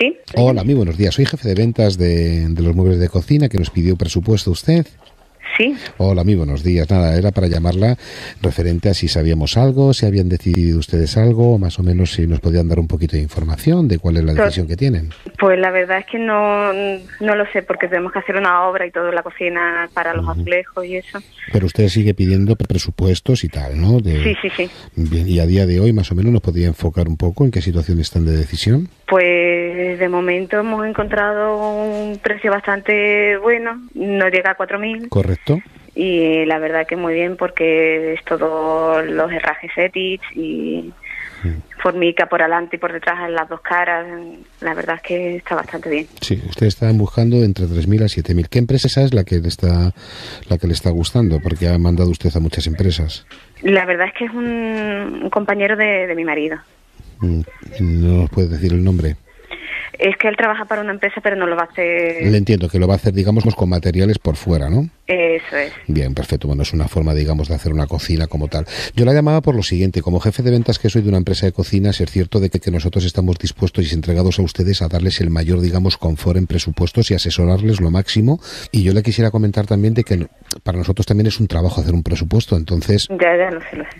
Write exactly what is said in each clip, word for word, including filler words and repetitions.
Sí. Hola, muy buenos días. Soy jefe de ventas de, de los muebles de cocina, que nos pidió presupuesto usted. Sí. Hola, muy buenos días. Nada, era para llamarla referente a si sabíamos algo, si habían decidido ustedes algo, más o menos si nos podían dar un poquito de información de cuál es la decisión que tienen. Pues la verdad es que no, no lo sé, porque tenemos que hacer una obra y todo en la cocina para los azulejos y eso. Pero usted sigue pidiendo presupuestos y tal, ¿no? De, sí, sí, sí. Bien, y a día de hoy más o menos nos podría enfocar un poco en qué situación están de decisión. Pues de momento hemos encontrado un precio bastante bueno, no llega a cuatro mil. Correcto. Y la verdad que muy bien, porque es todos los herrajes etich y sí. Formica por adelante y por detrás en las dos caras. La verdad es que está bastante bien. Sí, ustedes están buscando entre tres mil a siete mil. ¿Qué empresa esa es la que le está la que le está gustando? Porque ha mandado usted a muchas empresas. La verdad es que es un, un compañero de, de mi marido. ¿No nos puede decir el nombre? Es que él trabaja para una empresa, pero no lo va a hacer... Le entiendo, que lo va a hacer, digamos, con materiales por fuera, ¿no? Eso es. Bien, perfecto. Bueno, es una forma, digamos, de hacer una cocina como tal. Yo la llamaba por lo siguiente. Como jefe de ventas que soy de una empresa de cocinas, es cierto de que, que nosotros estamos dispuestos y entregados a ustedes a darles el mayor, digamos, confort en presupuestos y asesorarles lo máximo. Y yo le quisiera comentar también de que para nosotros también es un trabajo hacer un presupuesto, entonces... Ya, ya, no se lo sé.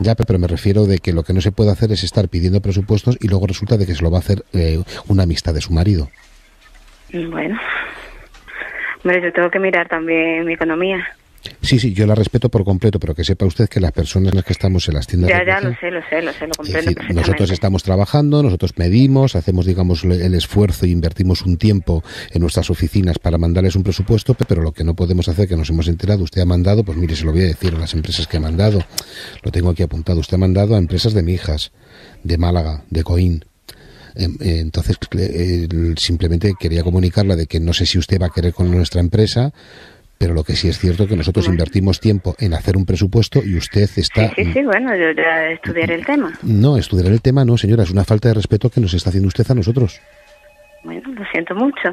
Ya, pero me refiero de que lo que no se puede hacer es estar pidiendo presupuestos y luego resulta de que se lo va a hacer eh, una amistad de su marido. Bueno, hombre, yo tengo que mirar también mi economía. Sí, sí, yo la respeto por completo, pero que sepa usted que las personas en las que estamos en las tiendas... Ya, de ya, lo sé, lo sé, lo sé, lo comprendo. Es decir, nosotros estamos trabajando, nosotros medimos, hacemos, digamos, el esfuerzo e invertimos un tiempo en nuestras oficinas para mandarles un presupuesto, pero lo que no podemos hacer, que nos hemos enterado, usted ha mandado, pues mire, se lo voy a decir a las empresas que ha mandado, lo tengo aquí apuntado, usted ha mandado a empresas de Mijas, de Málaga, de Coín. Entonces, simplemente quería comunicarla de que no sé si usted va a querer con nuestra empresa, pero lo que sí es cierto es que nosotros bueno. invertimos tiempo en hacer un presupuesto y usted está... Sí, sí, sí, bueno, yo ya estudiaré el tema. No, estudiaré el tema no, señora, es una falta de respeto que nos está haciendo usted a nosotros. Bueno, lo siento mucho.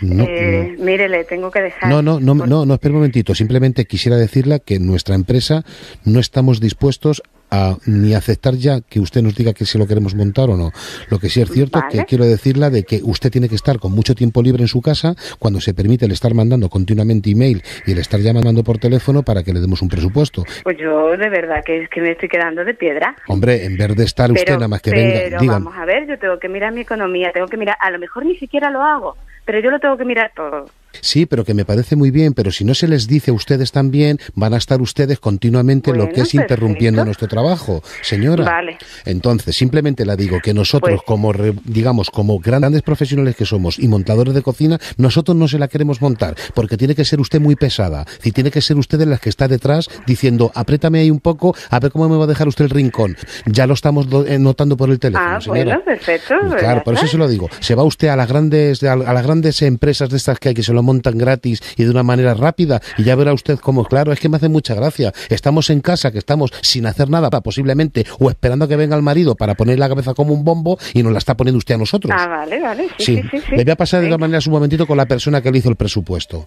No, eh, no. Mire, le tengo que dejar. No, no, no, por... no, no, espera un momentito. Simplemente quisiera decirle que en nuestra empresa no estamos dispuestos a ni aceptar ya que usted nos diga que si lo queremos montar o no. Lo que sí es cierto vale. que quiero decirle de que usted tiene que estar con mucho tiempo libre en su casa cuando se permite el estar mandando continuamente email y el estar llamando por teléfono para que le demos un presupuesto. Pues yo de verdad que es que me estoy quedando de piedra. Hombre, en vez de estar pero, usted nada más que pero venga. Pero vamos a ver, yo tengo que mirar mi economía, tengo que mirar, a lo mejor ni siquiera lo hago, pero yo lo tengo que mirar todo. Sí, pero que me parece muy bien, pero si no se les dice a ustedes también, van a estar ustedes continuamente bueno, lo que es perfecto. Interrumpiendo nuestro trabajo, señora. Vale. Entonces, simplemente le digo que nosotros, pues, como re, digamos, como grandes profesionales que somos y montadores de cocina, nosotros no se la queremos montar, porque tiene que ser usted muy pesada, si tiene que ser usted en la que está detrás diciendo, apriétame ahí un poco, a ver cómo me va a dejar usted el rincón. Ya lo estamos notando por el teléfono, ah, señora. Bueno, perfecto. Claro, por eso se lo digo. Se va usted a las grandes, a las grandes empresas de estas que hay que se lo montan gratis y de una manera rápida y ya verá usted cómo, claro, es que me hace mucha gracia. Estamos en casa, que estamos sin hacer nada posiblemente, o esperando a que venga el marido para poner la cabeza como un bombo y nos la está poniendo usted a nosotros. Ah, vale, vale, sí, sí, sí, sí, sí. Le voy a pasar de todas maneras un momentito con la persona que le hizo el presupuesto.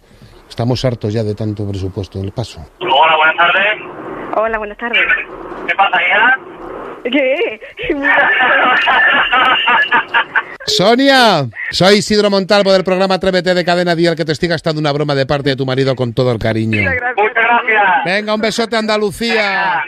Estamos hartos ya de tanto presupuesto en el paso. Hola, buenas tardes. Hola, buenas tardes. ¿Qué pasa, hija? ¿Qué? Sonia, soy Isidro Montalvo del programa Atrévete de Cadena Dial, que te estoy gastando una broma de parte de tu marido con todo el cariño. Muchas gracias. Venga, un besote a Andalucía.